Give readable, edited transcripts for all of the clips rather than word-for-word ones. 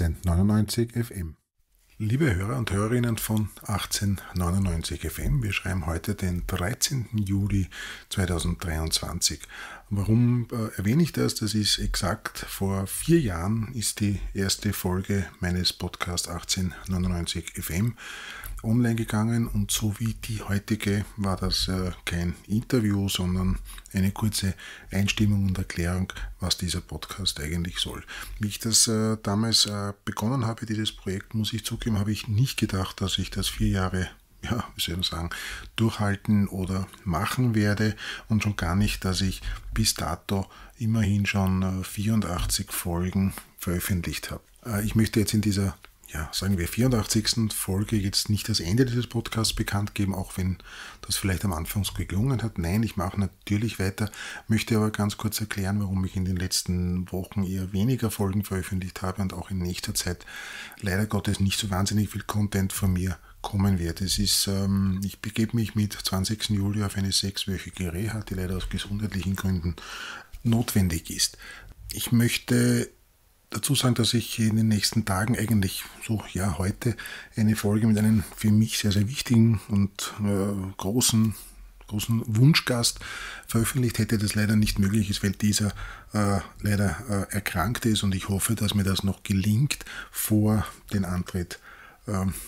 1899 FM. Liebe Hörer und Hörerinnen von 1899 FM, wir schreiben heute den 13. Juli 2023. Warum erwähne ich das? Das ist exakt vor 4 Jahren ist die erste Folge meines Podcasts 1899 FM online gegangen, und so wie die heutige war das kein Interview, sondern eine kurze Einstimmung und Erklärung, was dieser Podcast eigentlich soll. Wie ich das damals begonnen habe, dieses Projekt, muss ich zugeben, habe ich nicht gedacht, dass ich das 4 Jahre, ja, wie soll ich sagen, durchhalten oder machen werde, und schon gar nicht, dass ich bis dato immerhin schon 84 Folgen veröffentlicht habe. Ich möchte jetzt in dieser, ja, sagen wir 84. Folge jetzt nicht das Ende dieses Podcasts bekannt geben, auch wenn das vielleicht am Anfang so geklungen hat. Nein, ich mache natürlich weiter, möchte aber ganz kurz erklären, warum ich in den letzten Wochen eher weniger Folgen veröffentlicht habe und auch in nächster Zeit leider Gottes nicht so wahnsinnig viel Content von mir kommen wird. Es ist, ich begebe mich mit 20. Juli auf eine 6-wöchige Reha, die leider aus gesundheitlichen Gründen notwendig ist. Ich möchte dazu sagen, dass ich in den nächsten Tagen, eigentlich so ja heute, eine Folge mit einem für mich sehr, sehr wichtigen und großen Wunschgast veröffentlicht hätte, das leider nicht möglich ist, weil dieser leider erkrankt ist, und ich hoffe, dass mir das noch gelingt vor den Antritt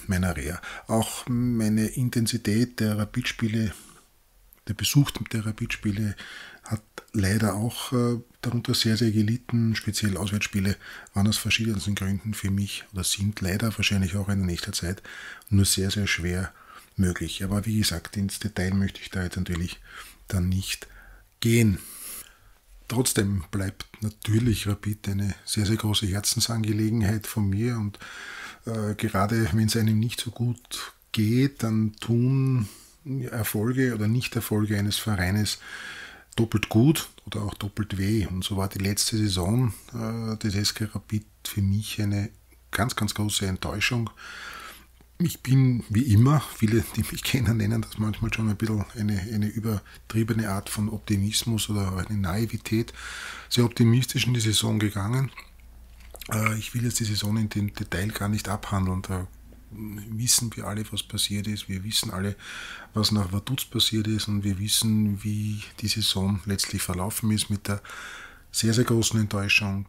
meiner Reha. Auch meine Intensität der Rapidspiele, der Besuch der Rapidspiele hat leider auch darunter sehr, sehr gelitten. Speziell Auswärtsspiele waren aus verschiedensten Gründen für mich, oder sind leider wahrscheinlich auch in nächster Zeit nur sehr, sehr schwer möglich. Aber wie gesagt, ins Detail möchte ich da jetzt natürlich dann nicht gehen. Trotzdem bleibt natürlich Rapid eine sehr, sehr große Herzensangelegenheit von mir, und gerade wenn es einem nicht so gut geht, dann tun Erfolge oder Nichterfolge eines Vereines doppelt gut oder auch doppelt weh. Und so war die letzte Saison des SK Rapid für mich eine ganz, ganz große Enttäuschung. Ich bin wie immer, viele, die mich kennen, nennen das manchmal schon ein bisschen eine übertriebene Art von Optimismus oder eine Naivität, sehr optimistisch in die Saison gegangen. Ich will jetzt die Saison in dem Detail gar nicht abhandeln. Da wissen wir alle, was passiert ist. Wir wissen alle, was nach Vaduz passiert ist, und wir wissen, wie die Saison letztlich verlaufen ist, mit der sehr, sehr großen Enttäuschung,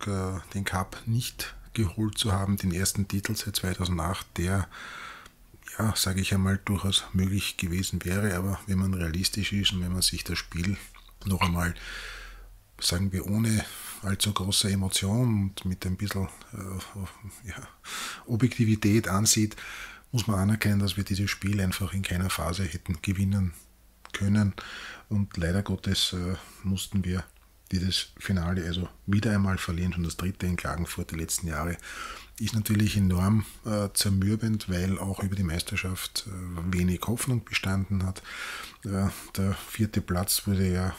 den Cup nicht geholt zu haben, den ersten Titel seit 2008, der, ja, sage ich einmal, durchaus möglich gewesen wäre. Aber wenn man realistisch ist und wenn man sich das Spiel noch einmal, sagen wir, ohne allzu große Emotion und mit ein bisschen Objektivität ansieht, muss man anerkennen, dass wir dieses Spiel einfach in keiner Phase hätten gewinnen können. Und leider Gottes mussten wir dieses Finale also wieder einmal verlieren, schon das dritte in Klagenfurt. Die letzten Jahre ist natürlich enorm zermürbend, weil auch über die Meisterschaft wenig Hoffnung bestanden hat. Der vierte Platz wurde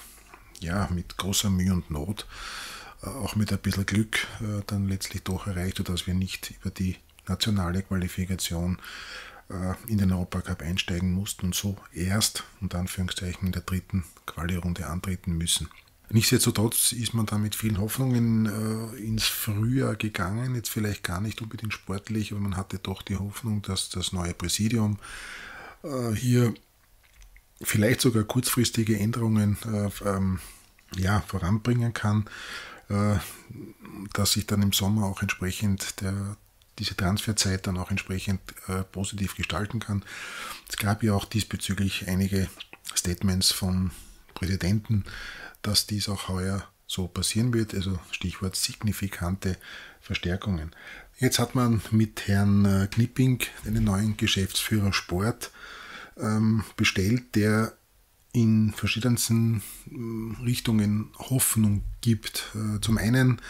ja mit großer Mühe und Not, auch mit ein bisschen Glück, dann letztlich doch erreicht, sodass wir nicht über die nationale Qualifikation in den Europacup einsteigen mussten und so erst, unter Anführungszeichen, in der dritten Quali-Runde antreten müssen. Nichtsdestotrotz ist man da mit vielen Hoffnungen ins Frühjahr gegangen, jetzt vielleicht gar nicht unbedingt sportlich, aber man hatte doch die Hoffnung, dass das neue Präsidium hier vielleicht sogar kurzfristige Änderungen voranbringen kann, dass sich dann im Sommer auch entsprechend diese Transferzeit dann auch entsprechend positiv gestalten kann. Es gab ja auch diesbezüglich einige Statements vom Präsidenten, dass dies auch heuer so passieren wird, also Stichwort signifikante Verstärkungen. Jetzt hat man mit Herrn Knipping einen neuen Geschäftsführer Sport bestellt, der in verschiedensten Richtungen Hoffnung gibt. Zum einen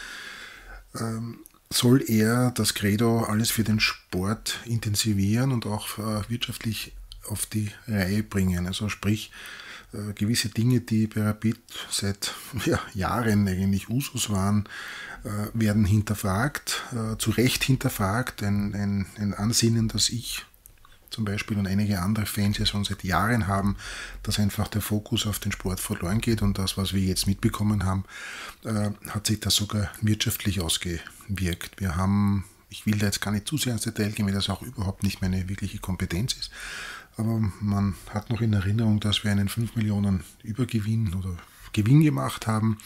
soll er das Credo alles für den Sport intensivieren und auch wirtschaftlich auf die Reihe bringen. Also sprich, gewisse Dinge, die bei Rapid seit Jahren eigentlich Usus waren, werden hinterfragt, zu Recht hinterfragt. Ein Ansinnen, das ich zum Beispiel und einige andere Fans ja schon seit Jahren haben, dass einfach der Fokus auf den Sport verloren geht, und das, was wir jetzt mitbekommen haben, hat sich das sogar wirtschaftlich ausgewirkt. Wir haben Ich will da jetzt gar nicht zu sehr ins Detail gehen, weil das auch überhaupt nicht meine wirkliche Kompetenz ist. Aber man hat noch in Erinnerung, dass wir einen 5 Millionen Übergewinn oder Gewinn gemacht haben,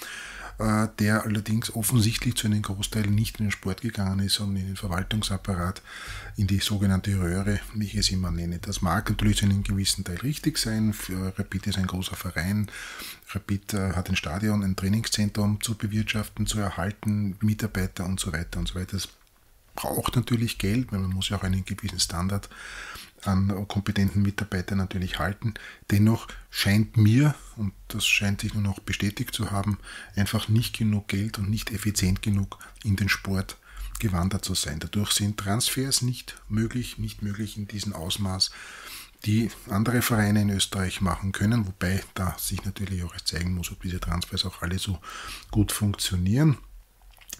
der allerdings offensichtlich zu einem Großteil nicht in den Sport gegangen ist, sondern in den Verwaltungsapparat, in die sogenannte Röhre, wie ich es immer nenne. Das mag natürlich zu einem gewissen Teil richtig sein. Für Rapid ist ein großer Verein. Rapid hat ein Stadion, ein Trainingszentrum zu bewirtschaften, zu erhalten, Mitarbeiter und so weiter und so weiter. Das braucht natürlich Geld, weil man muss ja auch einen gewissen Standard an kompetenten Mitarbeitern natürlich halten. Dennoch scheint mir, und das scheint sich nun auch bestätigt zu haben, einfach nicht genug Geld und nicht effizient genug in den Sport gewandert zu sein. Dadurch sind Transfers nicht möglich in diesem Ausmaß, die andere Vereine in Österreich machen können, wobei da sich natürlich auch erst zeigen muss, ob diese Transfers auch alle so gut funktionieren.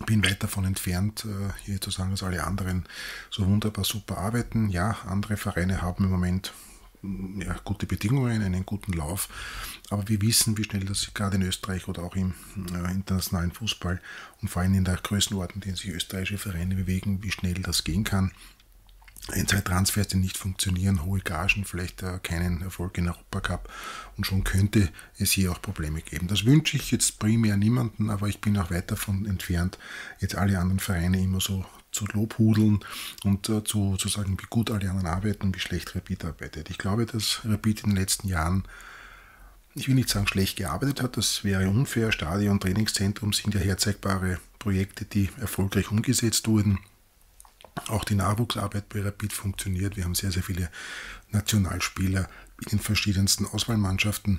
Ich bin weit davon entfernt, hier zu sagen, dass alle anderen so wunderbar super arbeiten. Ja, andere Vereine haben im Moment ja, gute Bedingungen, einen guten Lauf. Aber wir wissen, wie schnell das gerade in Österreich oder auch im internationalen Fußball und vor allem in der Größenordnung, in denen sich österreichische Vereine bewegen, wie schnell das gehen kann. Ein, zwei Transfers, die nicht funktionieren, hohe Gagen, vielleicht keinen Erfolg in Europa Cup und schon könnte es hier auch Probleme geben. Das wünsche ich jetzt primär niemanden, aber ich bin auch weit davon entfernt, jetzt alle anderen Vereine immer so zu lobhudeln und zu sagen, wie gut alle anderen arbeiten und wie schlecht Rapid arbeitet. Ich glaube, dass Rapid in den letzten Jahren, ich will nicht sagen schlecht gearbeitet hat, das wäre unfair. Stadion, Trainingszentrum sind ja herzeigbare Projekte, die erfolgreich umgesetzt wurden. Auch die Nachwuchsarbeit bei Rapid funktioniert. Wir haben sehr, sehr viele Nationalspieler in den verschiedensten Auswahlmannschaften.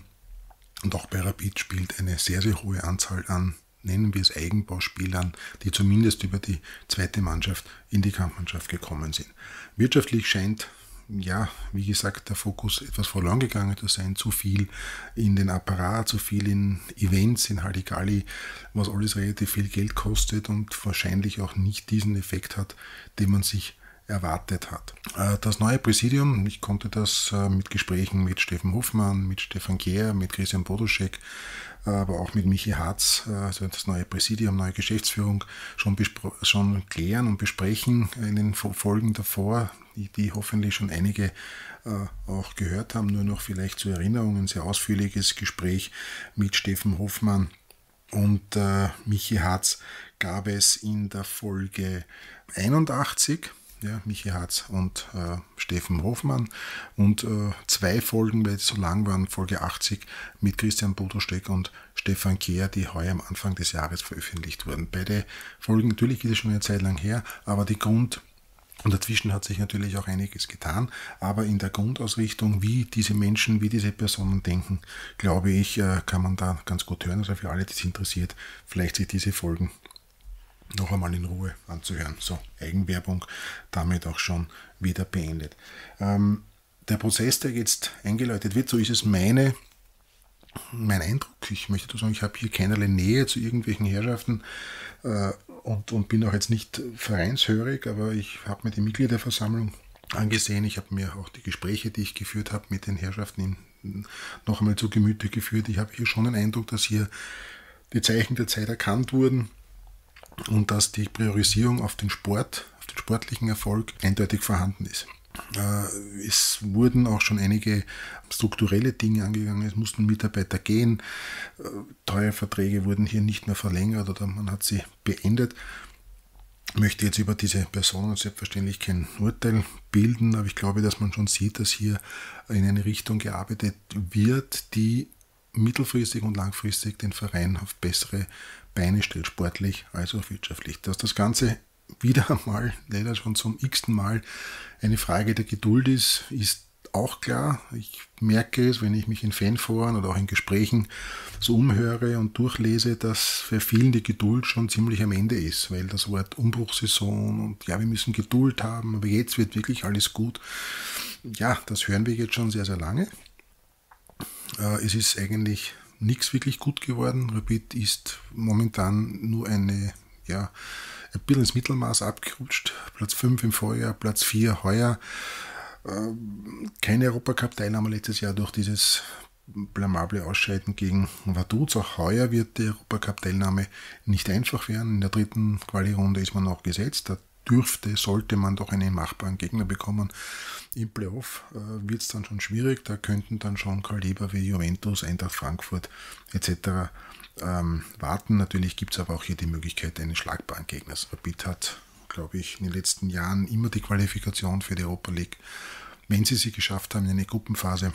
Und auch bei Rapid spielt eine sehr, sehr hohe Anzahl an, nennen wir es Eigenbauspielern, die zumindest über die zweite Mannschaft in die Kampfmannschaft gekommen sind. Wirtschaftlich scheint, ja, wie gesagt, der Fokus etwas verloren gegangen zu sein. Zu viel in den Apparat, zu viel in Events, in Halligalli, was alles relativ viel Geld kostet und wahrscheinlich auch nicht diesen Effekt hat, den man sich erwartet hat. Das neue Präsidium, ich konnte das mit Gesprächen mit Steffen Hofmann, mit Stefan Gehr, mit Christian Poduschek, aber auch mit Michi Hatz, also das neue Präsidium, neue Geschäftsführung, schon klären und besprechen in den Folgen davor, die hoffentlich schon einige auch gehört haben, nur noch vielleicht zur Erinnerung ein sehr ausführliches Gespräch mit Steffen Hofmann und Michi Hatz gab es in der Folge 81. Ja, Michi Hatz und Steffen Hofmann und zwei Folgen, weil sie so lang waren, Folge 80 mit Christian Bodostöck und Stefan Gehr, die heuer am Anfang des Jahres veröffentlicht wurden. Beide Folgen, natürlich ist es schon eine Zeit lang her, aber die Und dazwischen hat sich natürlich auch einiges getan, aber in der Grundausrichtung, wie diese Menschen, wie diese Personen denken, glaube ich, kann man da ganz gut hören. Also für alle, die es interessiert, vielleicht sich diese Folgen noch einmal in Ruhe anzuhören. So, Eigenwerbung damit auch schon wieder beendet. Der Prozess, der jetzt eingeläutet wird, so ist es mein Eindruck. Ich möchte dazu sagen, ich habe hier keinerlei Nähe zu irgendwelchen Herrschaften und bin auch jetzt nicht vereinshörig, aber ich habe mir die Mitgliederversammlung angesehen. Ich habe mir auch die Gespräche, die ich geführt habe, mit den Herrschaften noch einmal zu Gemüte geführt. Ich habe hier schon den Eindruck, dass hier die Zeichen der Zeit erkannt wurden, und dass die Priorisierung auf den Sport, auf den sportlichen Erfolg eindeutig vorhanden ist. Es wurden auch schon einige strukturelle Dinge angegangen, es mussten Mitarbeiter gehen, teure Verträge wurden hier nicht mehr verlängert oder man hat sie beendet. Ich möchte jetzt über diese Personen selbstverständlich kein Urteil bilden, aber ich glaube, dass man schon sieht, dass hier in eine Richtung gearbeitet wird, die mittelfristig und langfristig den Verein auf bessere Beine stellt, sportlich als auch wirtschaftlich. Dass das Ganze wieder einmal, leider schon zum x-ten Mal, eine Frage der Geduld ist, ist auch klar. Ich merke es, wenn ich mich in Fanforen oder auch in Gesprächen so umhöre und durchlese, dass für vielen die Geduld schon ziemlich am Ende ist, weil das Wort Umbruchssaison und ja, wir müssen Geduld haben, aber jetzt wird wirklich alles gut. Ja, das hören wir jetzt schon sehr, sehr lange. Es ist eigentlich nichts wirklich gut geworden. Rapid ist momentan nur ein bisschen ins Mittelmaß abgerutscht. Platz 5 im Vorjahr, Platz 4 heuer. Keine Europacup-Teilnahme letztes Jahr durch dieses blamable Ausscheiden gegen Vaduz. Auch heuer wird die Europacup-Teilnahme nicht einfach werden. In der dritten Quali-Runde ist man noch gesetzt. Da dürfte, sollte man doch einen machbaren Gegner bekommen. Im Playoff wird es dann schon schwierig, da könnten dann schon Kaliber wie Juventus, Eintracht Frankfurt etc. warten. Natürlich gibt es aber auch hier die Möglichkeit eines schlagbaren Gegners. Rapid hat, glaube ich, in den letzten Jahren immer die Qualifikation für die Europa League, wenn sie geschafft haben in eine Gruppenphase,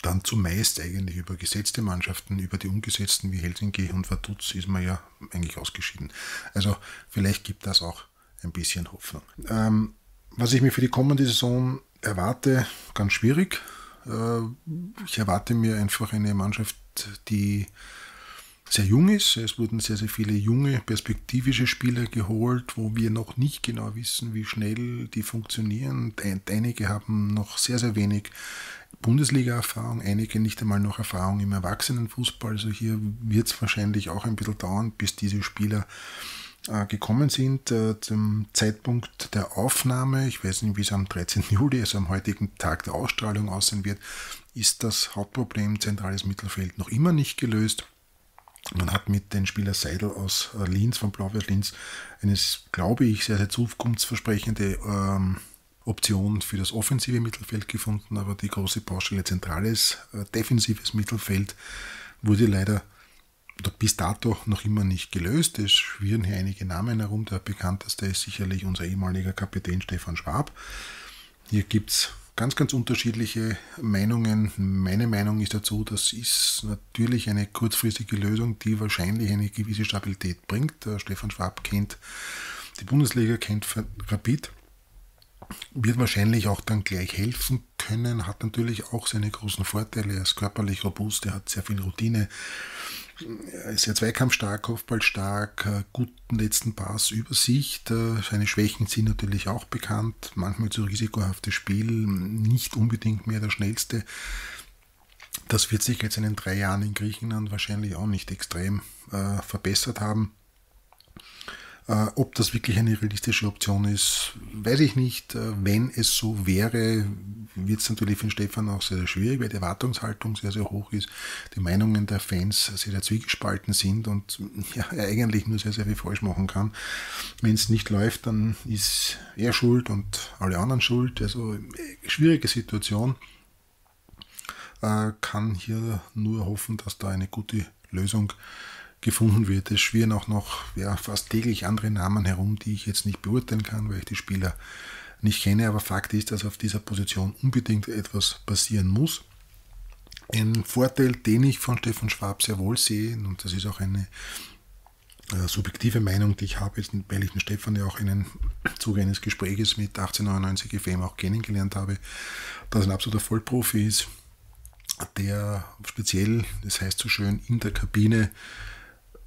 dann zumeist eigentlich über gesetzte Mannschaften, über die ungesetzten wie Helsinki und Vaduz ist man ja eigentlich ausgeschieden. Also vielleicht gibt das auch ein bisschen Hoffnung. Was ich mir für die kommende Saison erwarte, ganz schwierig. Ich erwarte mir einfach eine Mannschaft, die sehr jung ist. Es wurden sehr, sehr viele junge, perspektivische Spieler geholt, wo wir noch nicht genau wissen, wie schnell die funktionieren. Einige haben noch sehr, sehr wenig Bundesliga-Erfahrung, einige nicht einmal noch Erfahrung im Erwachsenenfußball. Also hier wird es wahrscheinlich auch ein bisschen dauern, bis diese Spieler gekommen sind. Zum Zeitpunkt der Aufnahme, ich weiß nicht, wie es am 13. Juli, also am heutigen Tag der Ausstrahlung aussehen wird, ist das Hauptproblem zentrales Mittelfeld noch immer nicht gelöst. Man hat mit dem Spieler Seidel aus Linz, von Blau-Weiß Linz, eine, glaube ich, sehr, sehr zukunftsversprechende Option für das offensive Mittelfeld gefunden, aber die große Baustelle zentrales, defensives Mittelfeld wurde leider bis dato noch immer nicht gelöst. Es schwirren hier einige Namen herum. Der bekannteste ist sicherlich unser ehemaliger Kapitän Stefan Schwab. Hier gibt es ganz, ganz unterschiedliche Meinungen. Meine Meinung ist dazu, das ist natürlich eine kurzfristige Lösung, die wahrscheinlich eine gewisse Stabilität bringt. Der Stefan Schwab kennt die Bundesliga, kennt Rapid, wird wahrscheinlich auch dann gleich helfen können, hat natürlich auch seine großen Vorteile. Er ist körperlich robust, er hat sehr viel Routine, er ist sehr zweikampfstark, kopfballstark, guten letzten Pass, Übersicht. Seine Schwächen sind natürlich auch bekannt, manchmal zu risikohaftes Spiel, nicht unbedingt mehr der schnellste. Das wird sich jetzt in den 3 Jahren in Griechenland wahrscheinlich auch nicht extrem verbessert haben. Ob das wirklich eine realistische Option ist, weiß ich nicht. Wenn es so wäre, wird es natürlich für Stefan auch sehr, sehr schwierig, weil die Erwartungshaltung sehr, sehr hoch ist, die Meinungen der Fans sehr, sehr zwiegespalten sind und ja, er eigentlich nur sehr, sehr viel falsch machen kann. Wenn es nicht läuft, dann ist er schuld und alle anderen schuld. Also schwierige Situation. Kann hier nur hoffen, dass da eine gute Lösung gefunden wird. Es schwirren auch noch fast täglich andere Namen herum, die ich jetzt nicht beurteilen kann, weil ich die Spieler nicht kenne. Aber Fakt ist, dass auf dieser Position unbedingt etwas passieren muss. Ein Vorteil, den ich von Stefan Schwab sehr wohl sehe, und das ist auch eine subjektive Meinung, die ich habe, weil ich den Stefan ja auch im Zuge eines Gespräches mit 1899 FM auch kennengelernt habe, dass er ein absoluter Vollprofi ist, der speziell, das heißt so schön, in der Kabine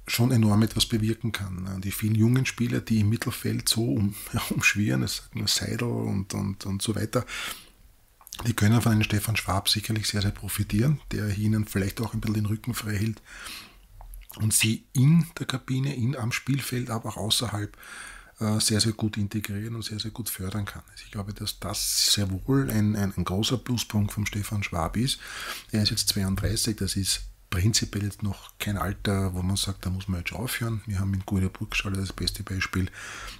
schon enorm etwas bewirken kann. Die vielen jungen Spieler, die im Mittelfeld so umschwirren, das sagt man Seidel und so weiter, die können von einem Stefan Schwab sicherlich sehr, sehr profitieren, der ihnen vielleicht auch ein bisschen den Rücken frei hält und sie in der Kabine, am Spielfeld, aber auch außerhalb sehr, sehr gut integrieren und sehr, sehr gut fördern kann. Also ich glaube, dass das sehr wohl ein großer Pluspunkt von Stefan Schwab ist. Er ist jetzt 32, das ist prinzipiell jetzt noch kein Alter, wo man sagt, da muss man jetzt aufhören. Wir haben mit Guido Burgstaller das beste Beispiel,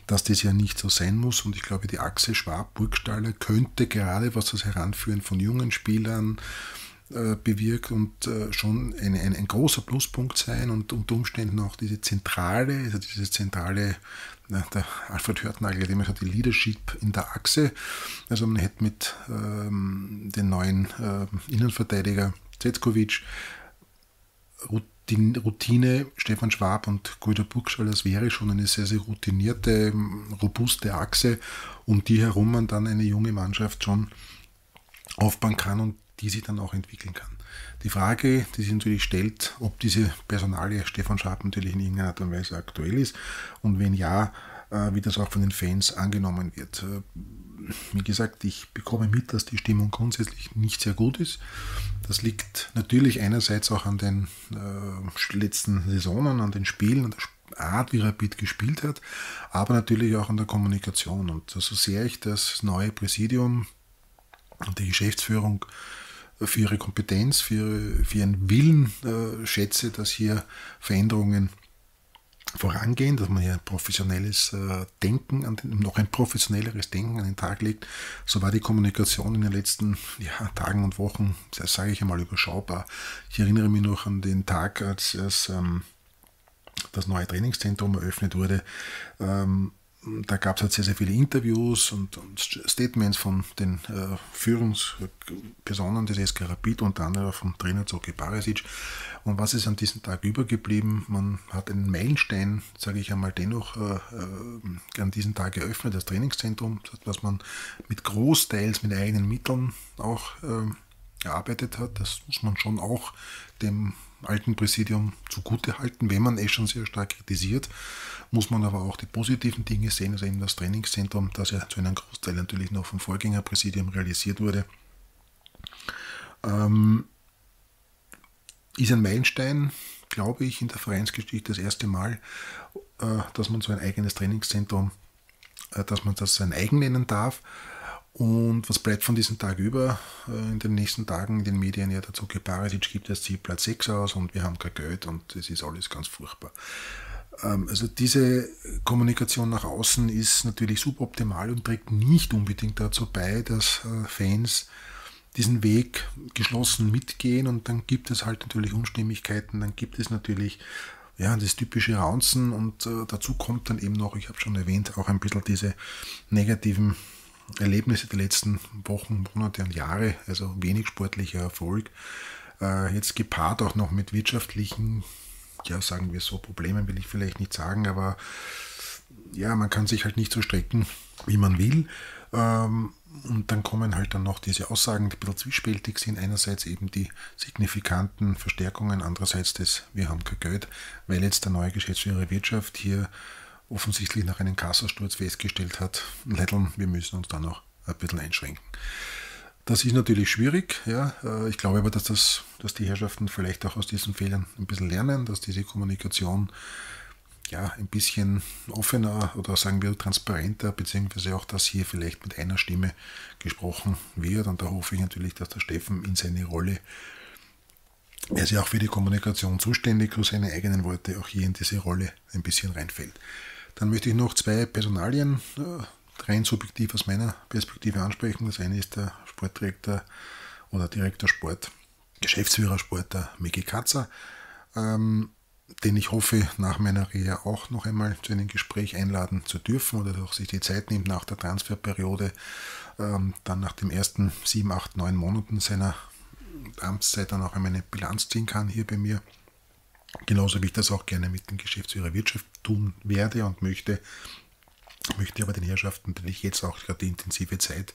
dass das ja nicht so sein muss. Und ich glaube, die Achse Schwab-Burgstaller könnte gerade, was das Heranführen von jungen Spielern bewirkt, und schon ein großer Pluspunkt sein und unter Umständen auch diese zentrale, der Alfred Hörtnagel, dem hat die Leadership in der Achse. Also man hätte mit den neuen Innenverteidiger Zetkovic, Routine, Stefan Schwab und Guido Burgstaller, das wäre schon eine sehr, sehr routinierte, robuste Achse, um die herum man dann eine junge Mannschaft schon aufbauen kann und die sich dann auch entwickeln kann. Die Frage, die sich natürlich stellt, ob diese Personalie Stefan Schwab natürlich in irgendeiner Art und Weise aktuell ist und wenn ja, wie das auch von den Fans angenommen wird. Wie gesagt, ich bekomme mit, dass die Stimmung grundsätzlich nicht sehr gut ist. Das liegt natürlich einerseits auch an den letzten Saisonen, an den Spielen, an der Art, wie Rapid gespielt hat, aber natürlich auch an der Kommunikation. Und so sehr ich das neue Präsidium und die Geschäftsführung für ihre Kompetenz, für ihren Willen schätze, dass hier Veränderungen vorangehen, dass man hier ein professionelles Denken, noch ein professionelleres Denken an den Tag legt. So war die Kommunikation in den letzten Tagen und Wochen, sage ich einmal, überschaubar. Ich erinnere mich noch an den Tag, als das neue Trainingszentrum eröffnet wurde. Da gab es halt sehr, sehr viele Interviews und Statements von den Führungspersonen des SK Rapid, unter anderem vom Trainer Zoki Barisic. Und was ist an diesem Tag übergeblieben? Man hat einen Meilenstein, sage ich einmal, dennoch an diesem Tag geöffnet, das Trainingszentrum, was man mit großteils mit eigenen Mitteln auch erarbeitet hat. Das muss man schon auch dem alten Präsidium zugute halten, wenn man es schon sehr stark kritisiert, muss man aber auch die positiven Dinge sehen, also eben das Trainingszentrum, das ja zu einem Großteil natürlich noch vom Vorgängerpräsidium realisiert wurde, ist ein Meilenstein, glaube ich, in der Vereinsgeschichte das erste Mal, dass man so ein eigenes Trainingszentrum, dass man das sein eigen nennen darf. Und was bleibt von diesem Tag über? In den nächsten Tagen in den Medien, ja, dazu Barisic gibt das Ziel Platz 6 aus und wir haben kein Geld und es ist alles ganz furchtbar. Also diese Kommunikation nach außen ist natürlich suboptimal und trägt nicht unbedingt dazu bei, dass Fans diesen Weg geschlossen mitgehen, und dann gibt es halt natürlich Unstimmigkeiten, dann gibt es natürlich das typische Raunzen, und dazu kommt dann eben noch, ich habe schon erwähnt, auch ein bisschen diese negativen Erlebnisse der letzten Wochen, Monate und Jahre, also wenig sportlicher Erfolg, jetzt gepaart auch noch mit wirtschaftlichen, sagen wir so, Problemen will ich vielleicht nicht sagen, aber man kann sich halt nicht so strecken, wie man will. Und dann kommen halt dann noch diese Aussagen, die ein bisschen zwiespältig sind. Einerseits eben die signifikanten Verstärkungen, andererseits das, wir haben kein Geld, weil jetzt der neue Geschäftsführer Wirtschaft hier offensichtlich nach einem Kassasturz festgestellt hat, Leiteln, wir müssen uns da noch ein bisschen einschränken. Das ist natürlich schwierig. Ich glaube aber, dass die Herrschaften vielleicht auch aus diesen Fehlern ein bisschen lernen, dass diese Kommunikation ein bisschen offener oder sagen wir transparenter, beziehungsweise auch, dass hier vielleicht mit einer Stimme gesprochen wird. Und da hoffe ich natürlich, dass der Steffen in seine Rolle, er ist ja auch für die Kommunikation zuständig, durch seine eigenen Worte auch hier in diese Rolle ein bisschen reinfällt. Dann möchte ich noch zwei Personalien rein subjektiv aus meiner Perspektive ansprechen. Das eine ist der Sportdirektor oder Direktor Sport, Geschäftsführer Sport, der Micky Katzer, den ich hoffe, nach meiner Reha auch noch einmal zu einem Gespräch einladen zu dürfen oder auch sich die Zeit nimmt nach der Transferperiode, dann nach den ersten 7, 8, 9 Monaten seiner Amtszeit dann auch einmal eine Bilanz ziehen kann hier bei mir. Genauso wie ich das auch gerne mit dem Geschäftsführer Wirtschaft tun werde und möchte. Ich möchte aber den Herrschaften natürlich jetzt auch gerade die intensive Zeit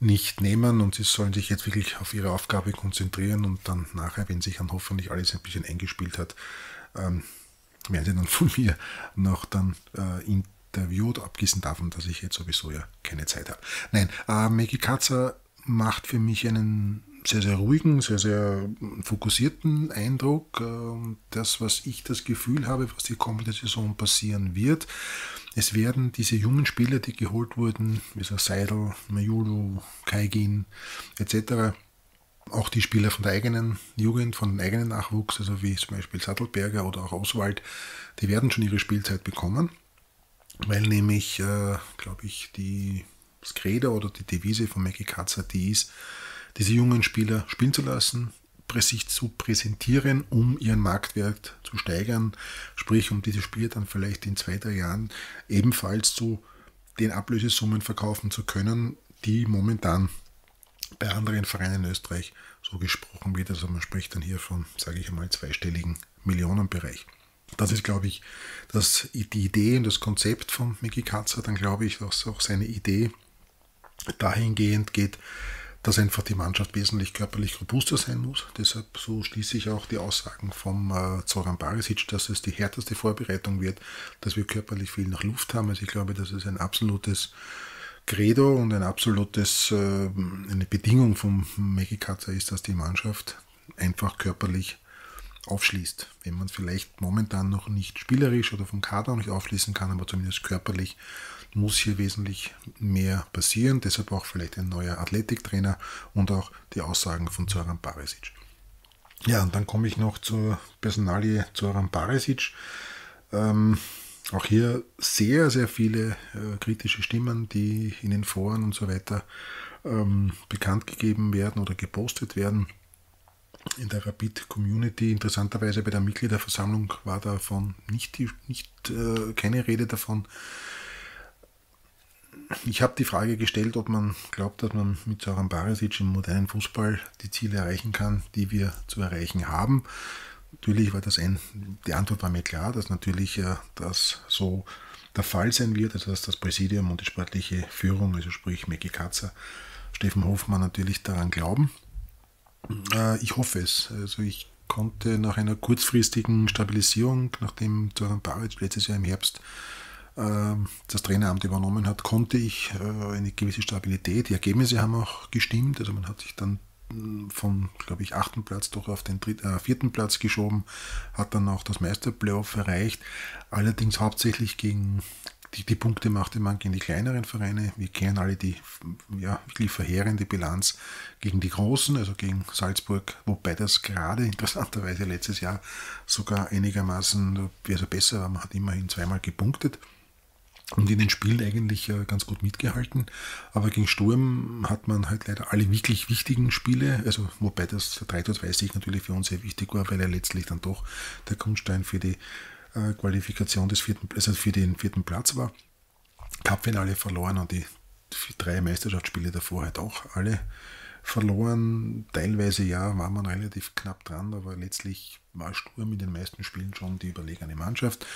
nicht nehmen, und sie sollen sich jetzt wirklich auf ihre Aufgabe konzentrieren, und dann nachher, wenn sich dann hoffentlich alles ein bisschen eingespielt hat, werden sie dann von mir noch dann interviewt, abgesehen davon, dass ich jetzt sowieso ja keine Zeit habe. Nein, Micky Katzer macht für mich einen sehr, sehr ruhigen, sehr, sehr fokussierten Eindruck. Das, was ich das Gefühl habe, was die kommende Saison passieren wird, es werden diese jungen Spieler, die geholt wurden, wie so Seidel, Mayulu, Kaigin etc., auch die Spieler von der eigenen Jugend, von dem eigenen Nachwuchs, also wie zum Beispiel Sattelberger oder auch Oswald, die werden schon ihre Spielzeit bekommen, weil nämlich, glaube ich, die Skrede oder die Devise von Micky Katzer, die ist, diese jungen Spieler spielen zu lassen, sich zu präsentieren, um ihren Marktwert zu steigern, sprich um diese Spieler dann vielleicht in 2, 3 Jahren ebenfalls zu den Ablösesummen verkaufen zu können, die momentan bei anderen Vereinen in Österreich so gesprochen wird. Also man spricht dann hier von, sage ich einmal, zweistelligen Millionenbereich. Das ist, glaube ich, die Idee und das Konzept von Micky Katzer. Dann glaube ich, dass auch seine Idee dahingehend geht, dass einfach die Mannschaft wesentlich körperlich robuster sein muss. Deshalb, so schließe ich auch die Aussagen vom Zoran Barisic, dass es die härteste Vorbereitung wird, dass wir körperlich viel nach Luft haben. Also ich glaube, das ist ein absolutes Credo und eine Bedingung von Micky Katzer ist, dass die Mannschaft einfach körperlich aufschließt. Wenn man es vielleicht momentan noch nicht spielerisch oder vom Kader nicht aufschließen kann, aber zumindest körperlich muss hier wesentlich mehr passieren. Deshalb auch vielleicht ein neuer Athletiktrainer und auch die Aussagen von Zoran Barisic. Ja, und dann komme ich noch zur Personalie Zoran Barisic. Auch hier sehr, sehr viele kritische Stimmen, die in den Foren und so weiter bekannt gegeben werden oder gepostet werden. In der Rapid-Community, interessanterweise bei der Mitgliederversammlung, war davon keine Rede davon. Ich habe die Frage gestellt, ob man glaubt, dass man mit Zoran Barisic im modernen Fußball die Ziele erreichen kann, die wir zu erreichen haben. Natürlich war die Antwort war mir klar, dass natürlich das so der Fall sein wird, also dass das Präsidium und die sportliche Führung, also sprich Micky Katzer, Steffen Hofmann, natürlich daran glauben. Ich hoffe es. Also ich konnte nach einer kurzfristigen Stabilisierung, nachdem Zoran Barisic letztes Jahr im Herbst das Traineramt übernommen hat, konnte ich eine gewisse Stabilität. Die Ergebnisse haben auch gestimmt. Also man hat sich dann vom, glaube ich, 8. Platz doch auf den 4. Platz geschoben, hat dann auch das Meisterplayoff erreicht. Allerdings hauptsächlich gegen die Punkte machte man gegen die kleineren Vereine. Wir kennen alle die wirklich verheerende Bilanz gegen die Großen, also gegen Salzburg, wobei das gerade interessanterweise letztes Jahr sogar einigermaßen besser war. Man hat immerhin zweimal gepunktet und in den Spielen eigentlich ganz gut mitgehalten. Aber gegen Sturm hat man halt leider alle wirklich wichtigen Spiele, also wobei das 3:2-Sieg natürlich für uns sehr wichtig war, weil er letztlich dann doch der Grundstein für die Qualifikation für den 4. Platz war. Cupfinale verloren und die 3 Meisterschaftsspiele davor halt auch alle verloren. Teilweise ja, war man relativ knapp dran, aber letztlich war Sturm in den meisten Spielen schon die überlegene Mannschaft.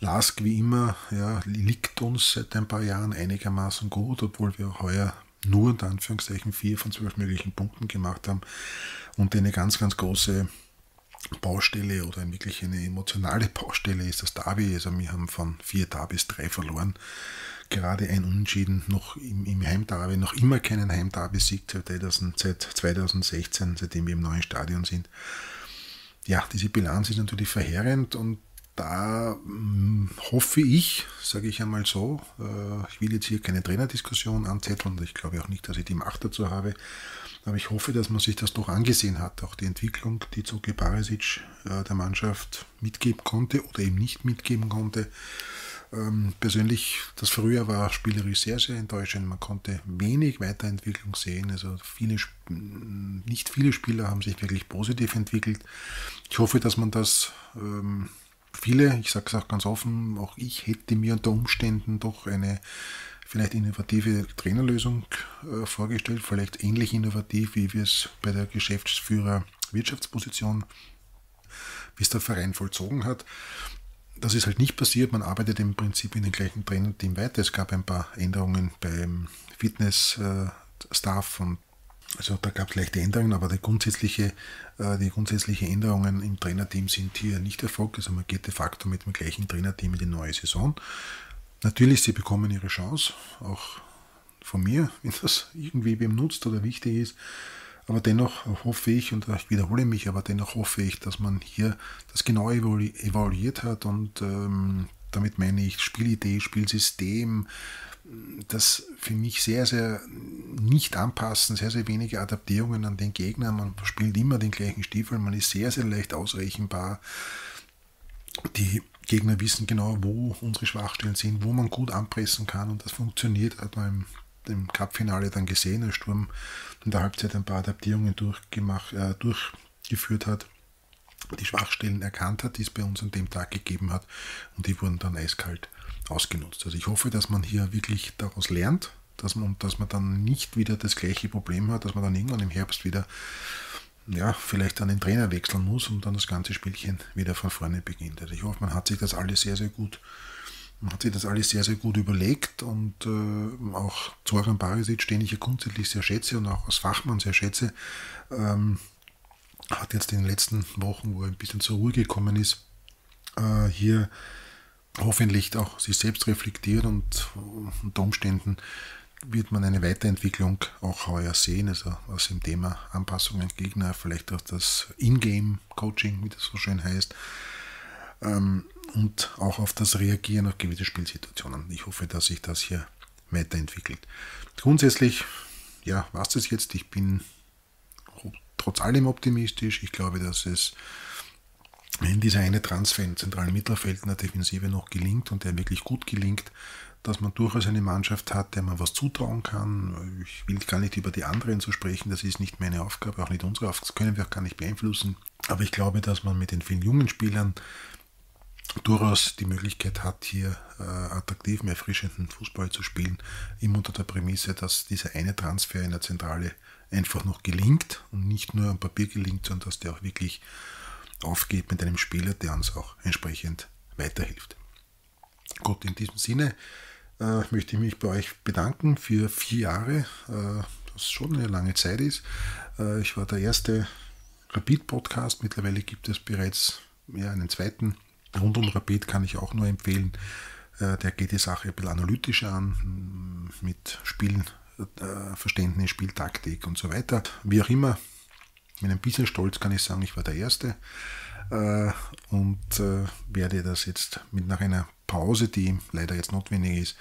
LASK wie immer, ja, liegt uns seit ein paar Jahren einigermaßen gut, obwohl wir auch heuer nur unter Anführungszeichen 4 von 12 möglichen Punkten gemacht haben und eine ganz, ganz große Baustelle oder wirklich eine emotionale Baustelle ist das Derby. Also wir haben von 4 Derbys 3 verloren. Gerade ein Unentschieden noch im Heimderby, noch immer keinen Heimderby-Sieg seit 2016, seitdem wir im neuen Stadion sind. Ja, diese Bilanz ist natürlich verheerend und da hoffe ich, sage ich einmal so, ich will jetzt hier keine Trainerdiskussion anzetteln, ich glaube auch nicht, dass ich die Macht dazu habe, aber ich hoffe, dass man sich das doch angesehen hat, auch die Entwicklung, die Zoki Barisic der Mannschaft mitgeben konnte oder eben nicht mitgeben konnte. Persönlich, das Frühjahr war spielerisch sehr, sehr enttäuschend. Man konnte wenig Weiterentwicklung sehen. Also nicht viele Spieler haben sich wirklich positiv entwickelt. Ich hoffe, dass man das viele, ich sage es auch ganz offen, auch ich hätte mir unter Umständen doch eine vielleicht innovative Trainerlösung vorgestellt, vielleicht ähnlich innovativ, wie wir es bei der Geschäftsführer-Wirtschaftsposition, wie es der Verein vollzogen hat. Das ist halt nicht passiert, man arbeitet im Prinzip in dem gleichen Trainerteam weiter. Es gab ein paar Änderungen beim Fitness-Staff, also da gab es leichte Änderungen, aber die grundsätzlichen Änderungen im Trainerteam sind hier nicht erfolgt. Also man geht de facto mit dem gleichen Trainerteam in die neue Saison. Natürlich, sie bekommen ihre Chance, auch von mir, wenn das irgendwie wem nutzt oder wichtig ist. Aber dennoch hoffe ich, und ich wiederhole mich, aber dennoch hoffe ich, dass man hier das genau evaluiert hat und damit meine ich Spielidee, Spielsystem, das für mich sehr, sehr nicht anpassen, sehr, sehr wenige Adaptierungen an den Gegner. Man spielt immer den gleichen Stiefel, man ist sehr, sehr leicht ausrechenbar. Die Gegner wissen genau, wo unsere Schwachstellen sind, wo man gut anpressen kann und das funktioniert, hat man im Cup-Finale dann gesehen, der Sturm in der Halbzeit ein paar Adaptierungen durchgeführt hat, die Schwachstellen erkannt hat, die es bei uns an dem Tag gegeben hat und die wurden dann eiskalt ausgenutzt. Also ich hoffe, dass man hier wirklich daraus lernt, dass man dann nicht wieder das gleiche Problem hat, dass man dann irgendwann im Herbst wieder vielleicht an den Trainer wechseln muss und dann das ganze Spielchen wieder von vorne beginnt. Also ich hoffe, man hat sich das alles sehr, sehr gut überlegt und auch Zoran Barisic, den ich ja grundsätzlich sehr schätze und auch als Fachmann sehr schätze, hat jetzt in den letzten Wochen, wo er ein bisschen zur Ruhe gekommen ist, hier hoffentlich auch sich selbst reflektiert und unter Umständen wird man eine Weiterentwicklung auch heuer sehen, also aus dem Thema Anpassungen an Gegner, vielleicht auch das In-Game-Coaching, wie das so schön heißt, und auch auf das Reagieren auf gewisse Spielsituationen. Ich hoffe, dass sich das hier weiterentwickelt. Grundsätzlich, ja, was ist das jetzt? Ich bin trotz allem optimistisch. Ich glaube, dass es wenn dieser eine Transfer im zentralen Mittelfeld in der Defensive noch gelingt und der wirklich gut gelingt, dass man durchaus eine Mannschaft hat, der man was zutrauen kann. Ich will gar nicht über die anderen zu sprechen, das ist nicht meine Aufgabe, auch nicht unsere Aufgabe, das können wir auch gar nicht beeinflussen. Aber ich glaube, dass man mit den vielen jungen Spielern durchaus die Möglichkeit hat, hier attraktiven, erfrischenden Fußball zu spielen, immer unter der Prämisse, dass dieser eine Transfer in der Zentrale einfach noch gelingt und nicht nur am Papier gelingt, sondern dass der auch wirklich aufgeht mit einem Spieler, der uns auch entsprechend weiterhilft. Gut, in diesem Sinne möchte ich mich bei euch bedanken für 4 Jahre, das schon eine lange Zeit ist. Ich war der erste Rapid-Podcast, mittlerweile gibt es bereits mehr einen zweiten. Rund um Rapid kann ich auch nur empfehlen, der geht die Sache ein bisschen analytischer an, mit Spielverständnis, Spieltaktik und so weiter. Wie auch immer, mit ein bisschen Stolz kann ich sagen, ich war der Erste und werde das jetzt mit nach einer Pause, die leider jetzt notwendig ist,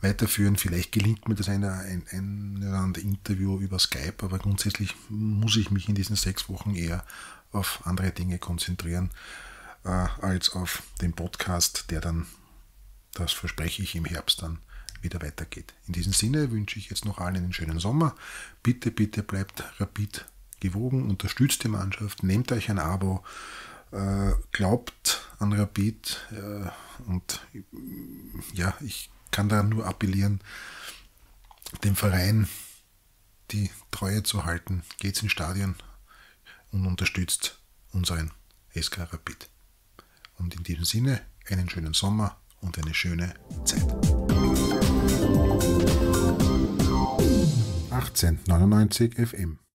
weiterführen. Vielleicht gelingt mir das ein oder andere Interview über Skype, aber grundsätzlich muss ich mich in diesen 6 Wochen eher auf andere Dinge konzentrieren, als auf den Podcast, der dann, das verspreche ich, im Herbst dann wieder weitergeht. In diesem Sinne wünsche ich jetzt noch allen einen schönen Sommer. Bitte, bitte bleibt Rapid gewogen, unterstützt die Mannschaft, nehmt euch ein Abo, glaubt an Rapid und ja, ich kann da nur appellieren, dem Verein die Treue zu halten. Geht's ins Stadion und unterstützt unseren SK Rapid. Und in diesem Sinne, einen schönen Sommer und eine schöne Zeit. 1899 FM